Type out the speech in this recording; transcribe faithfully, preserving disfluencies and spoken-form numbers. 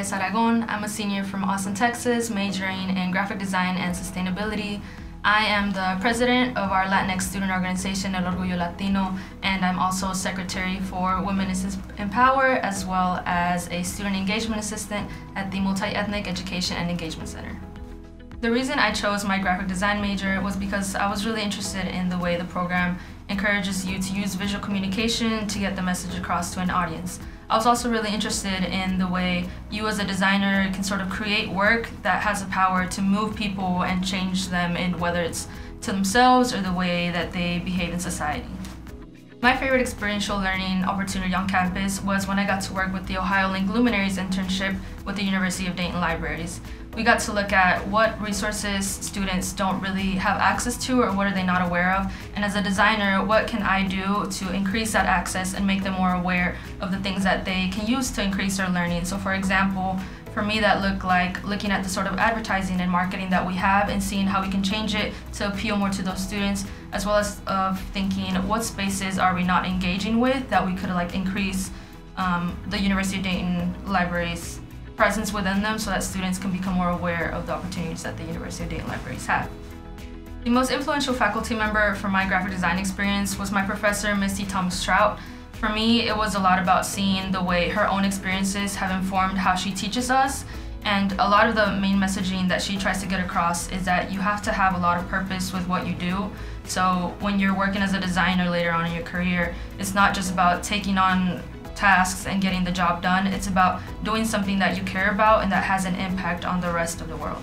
Perez-Aragón. I'm a senior from Austin, Texas, majoring in graphic design and sustainability. I am the president of our Latinx student organization, El Orgullo Latino, and I'm also secretary for Women in Power, as well as a student engagement assistant at the Multi-ethnic Education and Engagement Center. The reason I chose my graphic design major was because I was really interested in the way the program encourages you to use visual communication to get the message across to an audience. I was also really interested in the way you as a designer can sort of create work that has the power to move people and change them, in whether it's to themselves or the way that they behave in society. My favorite experiential learning opportunity on campus was when I got to work with the Ohio Link Luminaries internship with the University of Dayton Libraries. We got to look at what resources students don't really have access to, or what are they not aware of, and as a designer, what can I do to increase that access and make them more aware of the things that they can use to increase their learning. So for example, for me that looked like looking at the sort of advertising and marketing that we have and seeing how we can change it to appeal more to those students, as well as of thinking what spaces are we not engaging with that we could like increase um, the University of Dayton Libraries presence within them, so that students can become more aware of the opportunities that the University of Dayton Libraries have. The most influential faculty member for my graphic design experience was my professor, Misty Thomas-Trout. For me, it was a lot about seeing the way her own experiences have informed how she teaches us, and a lot of the main messaging that she tries to get across is that you have to have a lot of purpose with what you do. So when you're working as a designer later on in your career, it's not just about taking on tasks and getting the job done. It's about doing something that you care about and that has an impact on the rest of the world.